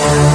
Wow.